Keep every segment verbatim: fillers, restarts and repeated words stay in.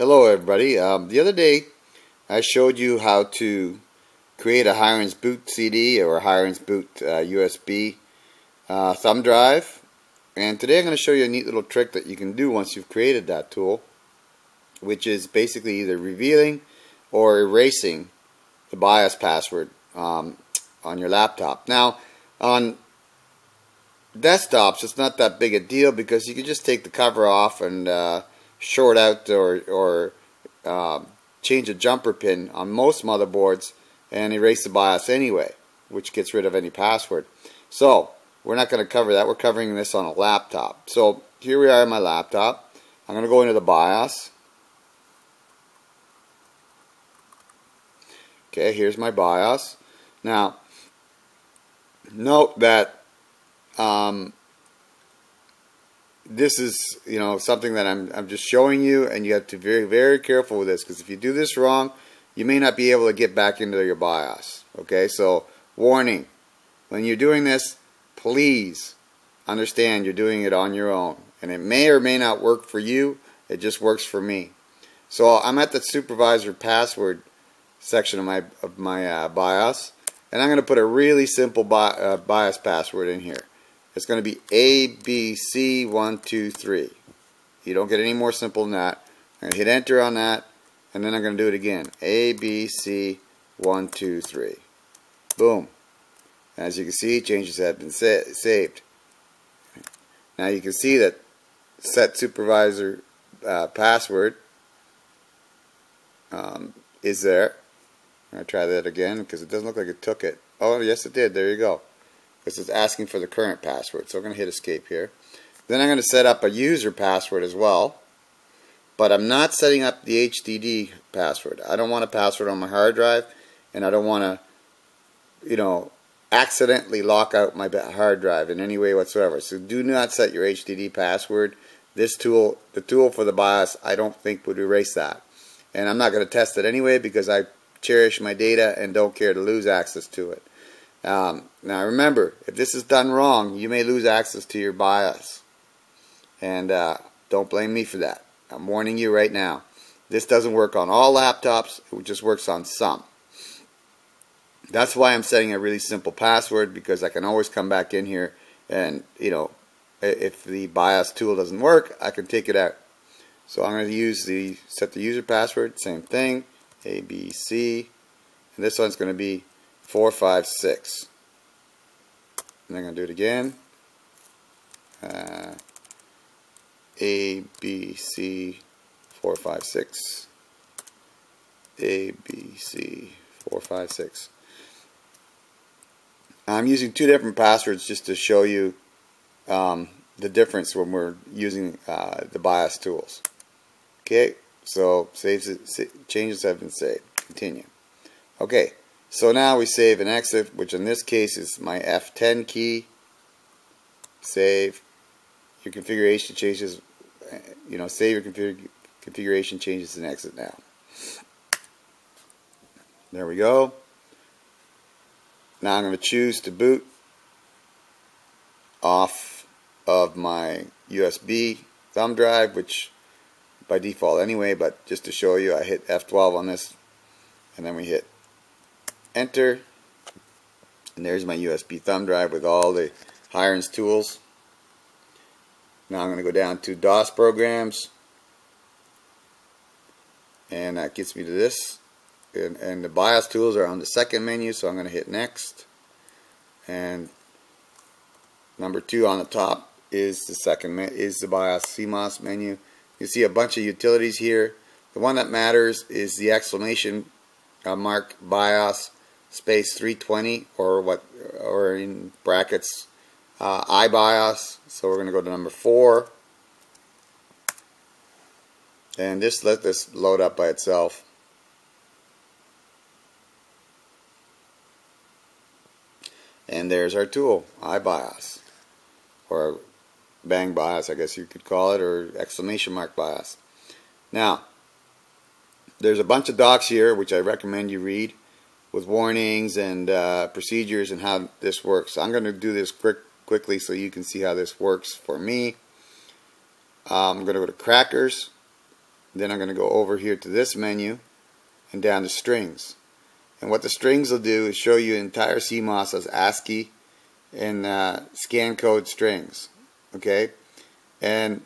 Hello everybody. Um, the other day I showed you how to create a Hiren's BootCD or a Hiren's Boot uh, U S B uh, thumb drive, and today I'm going to show you a neat little trick that you can do once you've created that tool, which is basically either revealing or erasing the BIOS password um, on your laptop. Now on desktops it's not that big a deal because you can just take the cover off and uh, short out or, or uh, change a jumper pin on most motherboards and erase the BIOS anyway, which gets rid of any password. So we're not going to cover that. We're covering this on a laptop. So here we are on my laptop. I'm going to go into the BIOS. Okay, here's my BIOS. Now note that um, this is, you know, something that I'm, I'm just showing you, and you have to be very, very careful with this, because if you do this wrong, you may not be able to get back into your BIOS. Okay, so warning, when you're doing this, please understand you're doing it on your own, and it may or may not work for you. It just works for me. So I'm at the supervisor password section of my of my uh, BIOS, and I'm going to put a really simple bi uh, BIOS password in here. It's going to be A B C one two three. You don't get any more simple than that. I'm going to hit enter on that, and then I'm going to do it again. A B C one two three. Boom. As you can see, changes have been sa saved. Now you can see that set supervisor uh, password um, is there. I'm going to try that again because it doesn't look like it took it. Oh, yes, it did. There you go. This is asking for the current password, so I'm going to hit escape here. Then I'm going to set up a user password as well, but I'm not setting up the H D D password. I don't want a password on my hard drive, and I don't want to, you know, accidentally lock out my hard drive in any way whatsoever. So do not set your H D D password. This tool, the tool for the BIOS, I don't think would erase that, and I'm not going to test it anyway because I cherish my data and don't care to lose access to it. Um, now remember, if this is done wrong, you may lose access to your BIOS, and uh, don't blame me for that. I'm warning you right now. This doesn't work on all laptops, it just works on some. That's why I'm setting a really simple password, because I can always come back in here and, you know, if the BIOS tool doesn't work, I can take it out. So I'm going to use the set the user password, same thing, A B C, and this one's going to be four five six. And I'm going to do it again. Uh, A B C four five six. A B C four five six. I'm using two different passwords just to show you um, the difference when we're using uh, the BIOS tools. Okay, so saves it, sa changes have been saved. Continue. Okay. So now we save and exit, which in this case is my F ten key. Save. Your configuration changes, you know, save your config configuration changes and exit now. There we go. Now I'm going to choose to boot off of my U S B thumb drive, which by default anyway, but just to show you, I hit F twelve on this, and then we hit enter, and there's my U S B thumb drive with all the Hiren's tools. Now I'm going to go down to DOS programs, and that gets me to this, and, and the BIOS tools are on the second menu, so I'm going to hit next, and number two on the top is the second is the BIOS C MOS menu. You see a bunch of utilities here. The one that matters is the exclamation Uh, mark BIOS space three twenty, or what, or in brackets uh, iBIOS. So we're going to go to number four, and just let this load up by itself. And there's our tool, iBIOS, or bang BIOS, I guess you could call it, or exclamation mark BIOS. Now, there's a bunch of docs here, which I recommend you read, with warnings and uh, procedures and how this works. I'm going to do this quick, quickly so you can see how this works for me. Uh, I'm going to go to Crackers, Then I'm going to go over here to this menu and down to strings. And what the strings will do is show you entire C MOS as ASCII and uh, scan code strings. Okay? And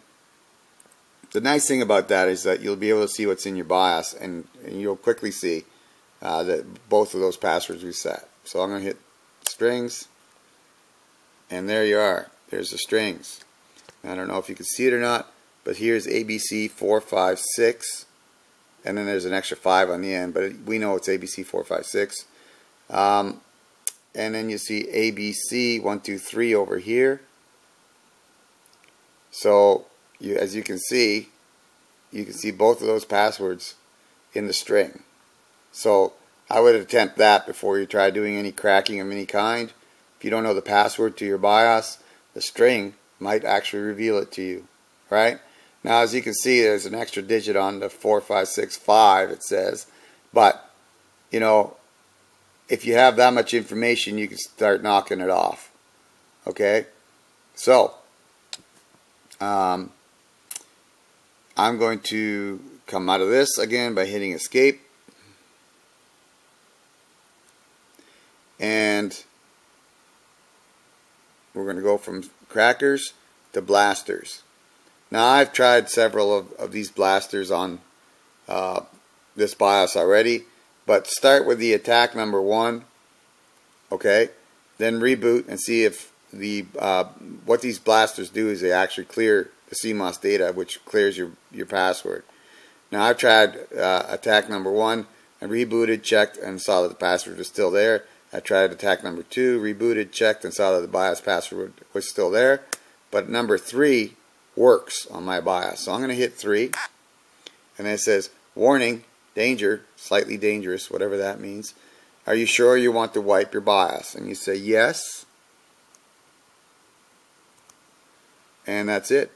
the nice thing about that is that you'll be able to see what's in your BIOS, and, and you'll quickly see uh, that both of those passwords we set. So I'm going to hit strings, and there you are. There's the strings. I don't know if you can see it or not, but here's A B C four five six, and then there's an extra five on the end, but we know it's A B C four five six. Um, and then you see A B C one two three over here. So you, as you can see, you can see both of those passwords in the string. So I would attempt that before you try doing any cracking of any kind. If you don't know the password to your BIOS, the string might actually reveal it to you, right? Now, as you can see, there's an extra digit on the four five six five, it says. But, you know, if you have that much information, you can start knocking it off. Okay? So, um, I'm going to come out of this again by hitting escape. And we're going to go from crackers to blasters. Now, I've tried several of, of these blasters on uh, this BIOS already, but start with the attack number one, okay? Then reboot and see if the uh, what these blasters do is they actually clear the C MOS data, which clears your, your password. Now, I've tried uh, attack number one and rebooted, checked, and saw that the password was still there. I tried attack number two, rebooted, checked, and saw that the BIOS password was still there. But number three works on my BIOS. So I'm going to hit three. And it says, warning, danger, slightly dangerous, whatever that means. Are you sure you want to wipe your BIOS? And you say yes. And that's it.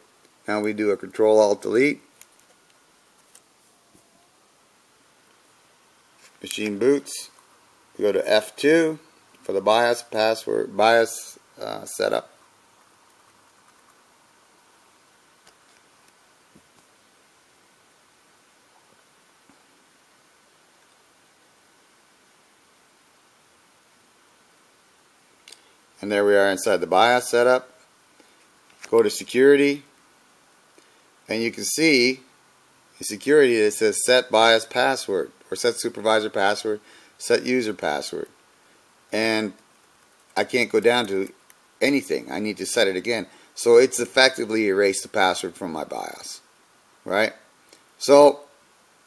Now we do a Control Alt Delete. Machine boots. We go to F two for the BIOS password, BIOS uh, setup. And there we are inside the BIOS setup. Go to security, and you can see in security it says set BIOS password, or set supervisor password, set user password, and I can't go down to anything. I need to set it again. So it's effectively erased the password from my BIOS, right? So,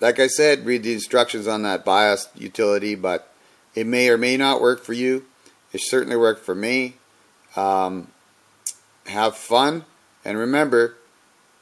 like I said, read the instructions on that BIOS utility, but it may or may not work for you. It certainly worked for me. Um, have fun, and remember,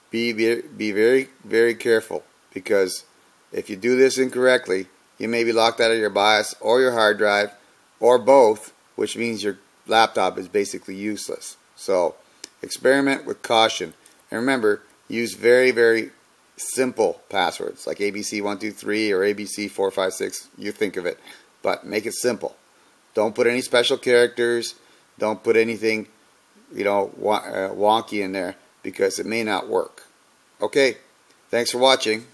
be, be, be very, very careful, because if you do this incorrectly, you may be locked out of your BIOS or your hard drive or both, which means your laptop is basically useless. So experiment with caution. And remember, use very, very simple passwords like A B C one two three or A B C four five six. You think of it, but make it simple. Don't put any special characters. Don't put anything, you know, wonky in there, because it may not work. Okay, thanks for watching.